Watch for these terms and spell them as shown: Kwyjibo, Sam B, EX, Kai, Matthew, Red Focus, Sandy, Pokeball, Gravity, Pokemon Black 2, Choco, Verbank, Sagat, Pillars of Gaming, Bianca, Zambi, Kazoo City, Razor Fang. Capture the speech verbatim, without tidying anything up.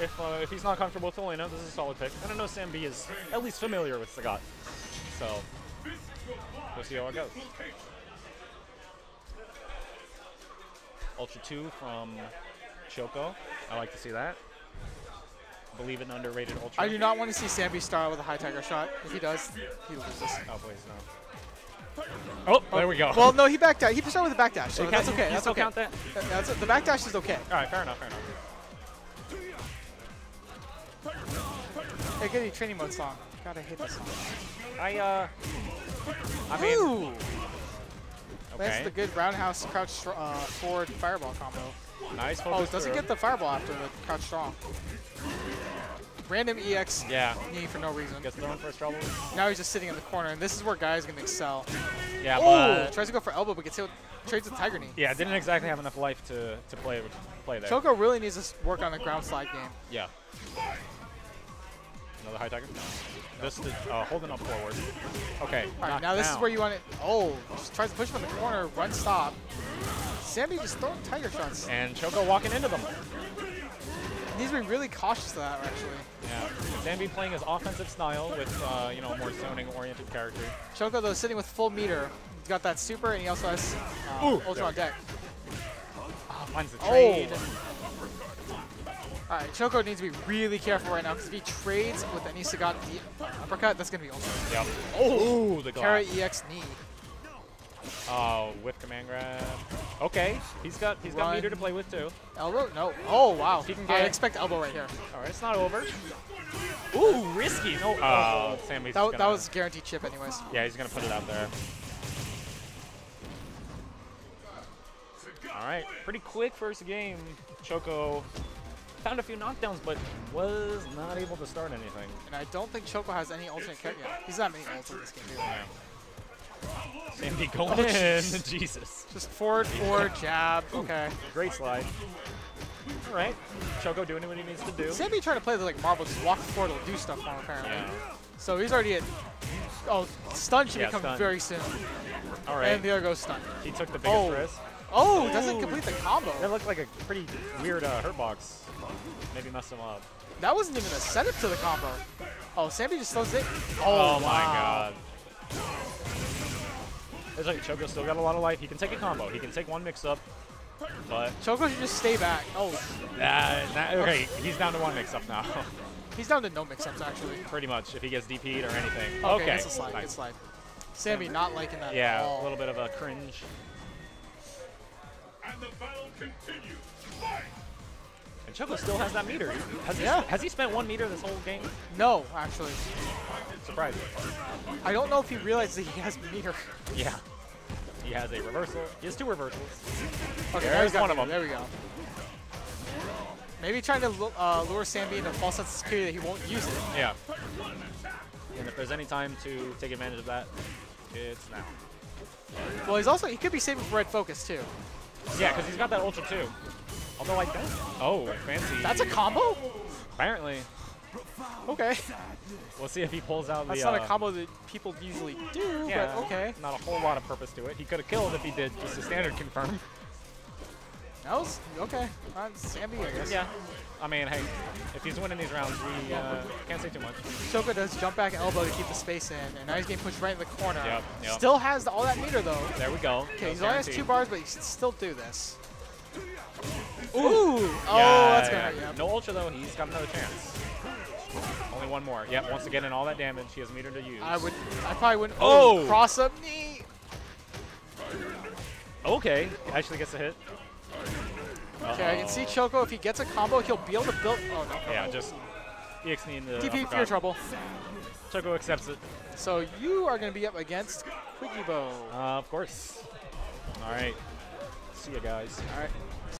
if uh, if he's not comfortable with Olina, this is a solid pick. And I know Sam B is at least familiar with Sagat, so we'll see how it goes. Ultra two from Choco. I like to see that. Believe in underrated Ultra. I do not want to see Sambi start with a high Tiger shot. If he does, he loses. Oh, please, no. Oh, oh, there we go. Well, no, he back dash. He started with a back dash, so that's counts, okay. That's okay. Count that? Uh, that's, the back dash is okay. All right, fair enough, fair enough. Hey, get the training mode song. God, I hate this song. I, uh... I mean... Ooh! Okay. That's the good roundhouse crouch uh, forward fireball combo. Nice focus. Oh, doesn't get the fireball after the crouch strong. Random E X yeah. knee for no reason. Gets thrown first trouble. Now he's just sitting in the corner, and this is where Guy's going to excel. Yeah, but... tries to go for elbow, but gets hit with, trades with Tiger knee. Yeah, didn't exactly have enough life to, to play, play there. Choco really needs to work on the ground slide game. Yeah. Another high Tiger? No. This is uh, holding up forward. Okay. All right, now this down. is where you want it. Oh, just tries to push him in the corner, run stop. Sandy just throwing Tiger shots. And Choco walking into them. Needs to be really cautious of that, actually. Yeah. Zambi playing his offensive style with, uh, you know, more zoning-oriented character. Choco, though, sitting with full meter. He's got that super, and he also has uh, Ooh, Ultra on deck. Oh, finds the trade. Oh. All right, Choco needs to be really careful right now, because if he trades with any Sagat uppercut, that's going to be Ultra. Yep. Oh, Ooh, the Kara E X knee. Oh, whip command grab. Okay, he's got he's Run. got meter to play with too. Elbow? No. Oh wow. He can get I expect elbow right here. All right, it's not over. Ooh, risky. No. Oh, Sammy's that, gonna, that was guaranteed chip anyways. Yeah, he's gonna put it out there. All right, pretty quick first game. Choco found a few knockdowns, but was not able to start anything. And I don't think Choco has any alternate kick yet. He's not making alternate this game either. Yeah. Sandy going oh, in. Jesus. Just forward, forward, jab. Okay. Great slide. All right. Choco doing what he needs to do. Sandy trying to play the like marble, just walk forward, do stuff on apparently. Yeah. So he's already at. Oh, stun should yeah, become stun. very soon. All right. And the other goes stun. He took the biggest oh. risk. Oh, doesn't complete the combo. That looked like a pretty weird uh, hurt box. Maybe messed him up. That wasn't even a setup to the combo. Oh, Sandy just slows it. Oh, oh my wow. God. It's like Choco's still got a lot of life. He can take a combo. He can take one mix-up, but... Choco should just stay back. Oh. Nah, nah, okay, he's down to one mix-up now. He's down to no mix-ups, actually. Pretty much, if he gets D P'd or anything. Okay, okay. It's a slide. Nice. It's a slide. Sammy not liking that yeah, at all. Yeah, a little bit of a cringe. And the battle continues. Fight! And Choco still has that meter. Has he, yeah. has he spent one meter this whole game? No, actually. Surprising. I don't know if he realized that he has meter. Yeah. He has a reversal. He has two reversals. Okay, there's one of them. There we go. Maybe trying to uh, lure Sandy into a false sense of security that he won't use it. Yeah. And if there's any time to take advantage of that, it's now. Well, he's also he could be saving for Red Focus too. Yeah, because he's got that Ultra too. Although I don't. Oh, fancy. That's a combo? Apparently. Okay. We'll see if he pulls out That's the... That's not uh, a combo that people usually do, yeah, but okay. Not a whole lot of purpose to it. He could have killed if he did just a standard confirm. That was... Okay. On Zambi, I guess. Yeah. I mean, hey, if he's winning these rounds, we uh, can't say too much. Choco does jump back elbow to keep the space in, and now he's getting pushed right in the corner. Yep, yep. Still has all that meter, though. There we go. Okay, he only has two bars, but he should still do this. Ooh! Ooh. Yeah, oh, that's gonna yeah. hurt, yep. No Ultra, though. He's got another chance. Only one more. Yep, once again, in all that damage, he has meter to use. I would. I probably wouldn't. Oh! Cross-up knee! Okay. Actually gets a hit. Uh-oh. Okay, I can see Choco, if he gets a combo, he'll be able to build... Oh, no. Yeah, just E X knee into the... T P for your trouble. Choco accepts it. So you are going to be up against Kwyjibo. Uh, of course. All right. See you guys. All right.